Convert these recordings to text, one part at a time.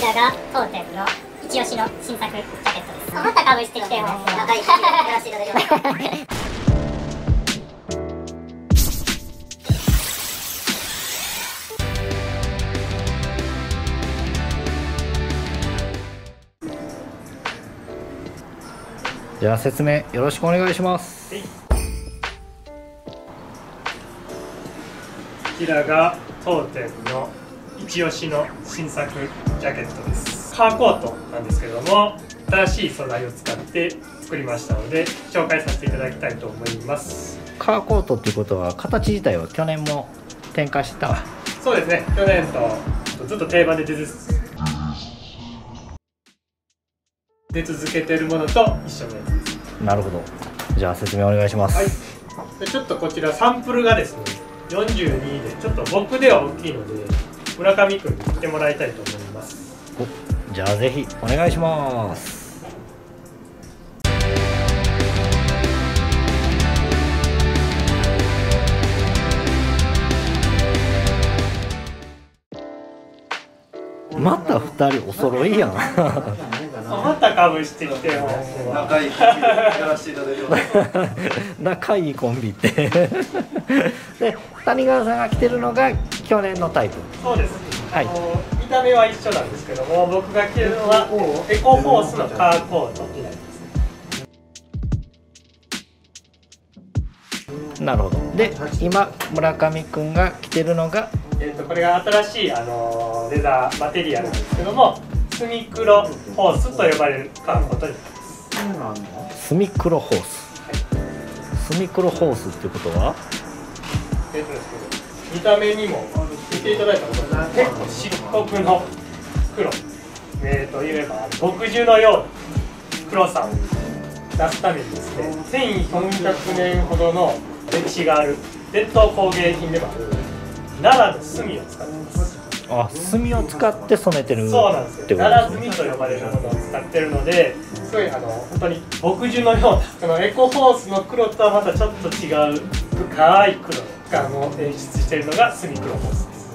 ちらが当店の一押しの新作ジャケットです。余った株してきてよ。長い時間やらせていただきます。じゃあ説明よろしくお願いします。はい、こちらが当店の一押しの新作ジャケットです。カーコートなんですけれども、新しい素材を使って作りましたので紹介させていただきたいと思います。カーコートっていうことは形自体は去年も展開してた。そうですね。去年とずっと定番で出続けてるものと一緒のやつです。なるほど。じゃあ説明お願いします。はい。ちょっとこちらサンプルがですね、42でちょっと僕では大きいので村上くんに着てもらいたいと思います。じゃあぜひお願いします。また2人お揃いやん。またかぶしてきてよ。仲いいコンビやらせていただきます。仲いいコンビってで、谷川さんが着てるのが去年のタイプ。そうです。はい。見た目は一緒なんですけども、僕が着てるのはエコフォースのカーコートになります。なるほど。で、今村上くんが着てるのが。これが新しいレザーマテリアルなんですけども、スミクロホースと呼ばれるカーコートになります。スミクロホース。はい、スミクロホースっていうことは？見た目にも見ていただいたことが結構漆黒の黒、いえば墨汁のような黒さを出すためにですね、1400年ほどの歴史がある伝統工芸品でもある。奈良の墨を使ってます。あ、墨を使って染めてる。そうなんですよ。奈良墨と呼ばれるものを使ってるので、すごい本当に墨汁のようなこのエコホースの黒とはまたちょっと違う深い黒感を演出しているのが墨黒ホースです。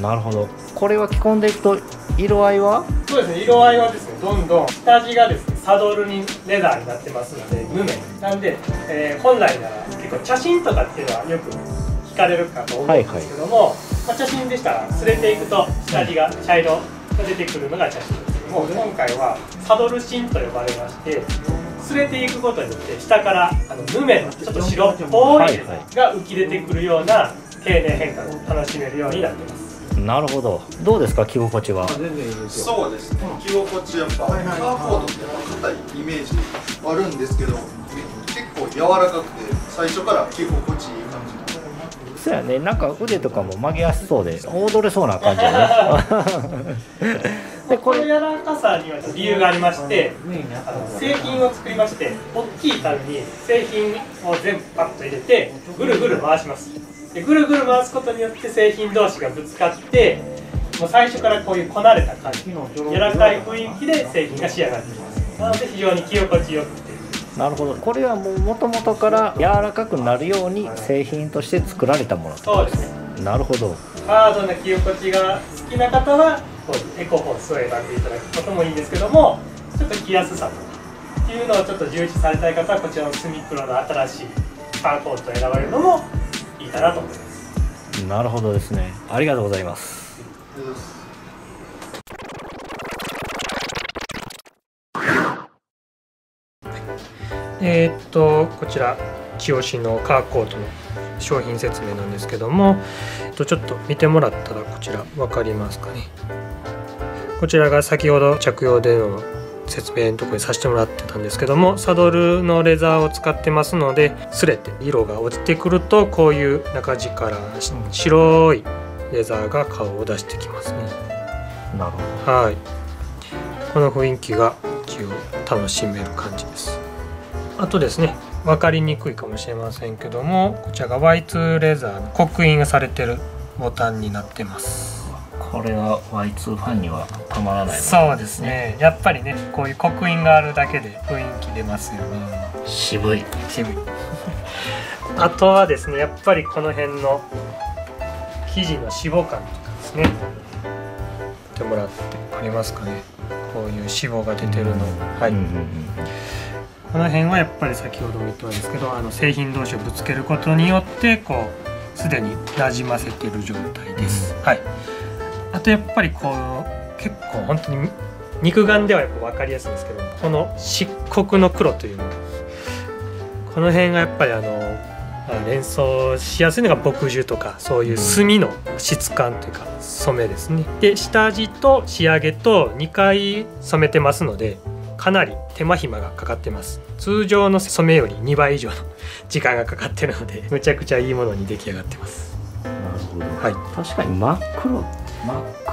なるほど。これは着込んでいくと色合いは？そうですね。色合いはですね、どんどん下地がですね、サドルにレザーになってますので無面なんで、本来なら結構写真とかっていうのはよく。聞かれるかと思うんですけども、まあ、写真でしたら擦れていくと下地が茶色が出てくるのが写真ですけども、今回はサドル芯と呼ばれまして、擦れていくことによって下からヌメのちょっと白っぽいが浮き出てくるような経年変化を楽しめるようになっています。なるほど。どうですか、着心地は？そうですね。着心地やっぱカーコートって硬いイメージあるんですけど、結構柔らかくて最初から着心地いい感じ。そうやね、なんか腕とかも曲げ足そうで踊れそうな感じね。でこの柔らかさには理由がありまして、製品を作りまして、大きい樽に製品を全部パッと入れてぐるぐる回します。でぐるぐる回すことによって製品同士がぶつかって、もう最初からこういうこなれた感じの柔らかい雰囲気で製品が仕上がってきます。なので非常に着心地よく。なるほど。これはもともとから柔らかくなるように製品として作られたもの。そうですね。なるほど。ハードな着心地が好きな方はこうエコホースを選んでいただくこともいいんですけども、ちょっと着やすさとかっていうのをちょっと重視されたい方は、こちらのスミクロの新しいカーコートを選ばれるのもいいかなと思います。なるほどですね。ありがとうございます。こちら一押しのカーコートの商品説明なんですけども、ちょっと見てもらったらこちら分かりますかね。こちらが先ほど着用での説明のところにさせてもらってたんですけども、サドルのレザーを使ってますので、擦れて色が落ちてくるとこういう中地から白いレザーが顔を出してきますね。なるほど。はい。この雰囲気が一応楽しめる感じです。あとですね、分かりにくいかもしれませんけども、こちらが Y2 レザーの刻印がされてるボタンになってます。これは Y2 ファンにはたまらない、ね、そうですね。やっぱりね、こういう刻印があるだけで雰囲気出ますよね。渋い渋いあとはですね、やっぱりこの辺の生地のしぼ感とかですね、見てもらってかりますかね、こういう脂肪が出てるの。はい、この辺はやっぱり先ほども言ったんですけど、製品同士をぶつけることによってこうすでになじませてる状態です、うん、はい。あとやっぱりこう結構本当に肉眼ではやっぱ分かりやすいんですけど、この漆黒の黒というの、この辺がやっぱり連想しやすいのが墨汁とかそういう墨の質感というか染めですね。で下地と仕上げと2回染めてますので、かなり手間暇がかかってます。通常の染めより2倍以上の時間がかかってるので、むちゃくちゃいいものに出来上がってます。なるほど、はい、確かに真っ黒、真っ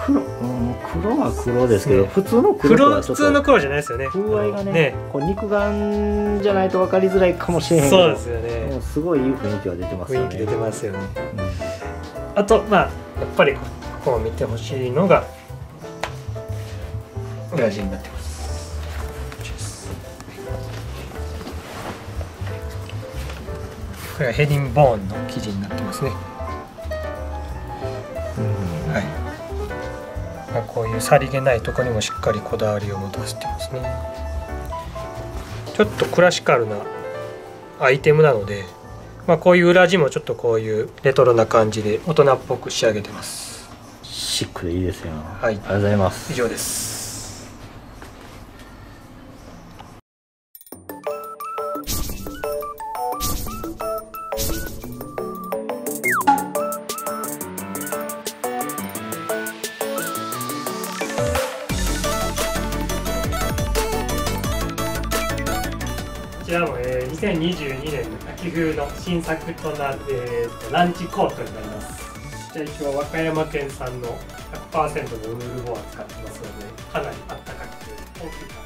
黒、うん、黒は黒ですけど、ね、普通の黒とはちょっと、普通の黒じゃないですよね。風合いが ねこう肉眼じゃないと分かりづらいかもしれへんけど、そうですよね。もうすごいいい雰囲気は出てますよね。雰囲気出てますよね、うん、あとまあやっぱりこう見てほしいのが裏地になってます。これはヘディンボーンの生地になってますね。はい、まあ、こういうさりげないところにもしっかりこだわりを持たせてますね。ちょっとクラシカルなアイテムなので、まあ、こういう裏地もちょっとこういうレトロな感じで大人っぽく仕上げてます。シックでいいですよ。はい、ありがとうございます。以上です。こちらも2022年秋冬の新作となって、ランチコートになります。じゃあ今日は和歌山県産の 100% のウールボアを使ってますので、かなりあったかくて大きい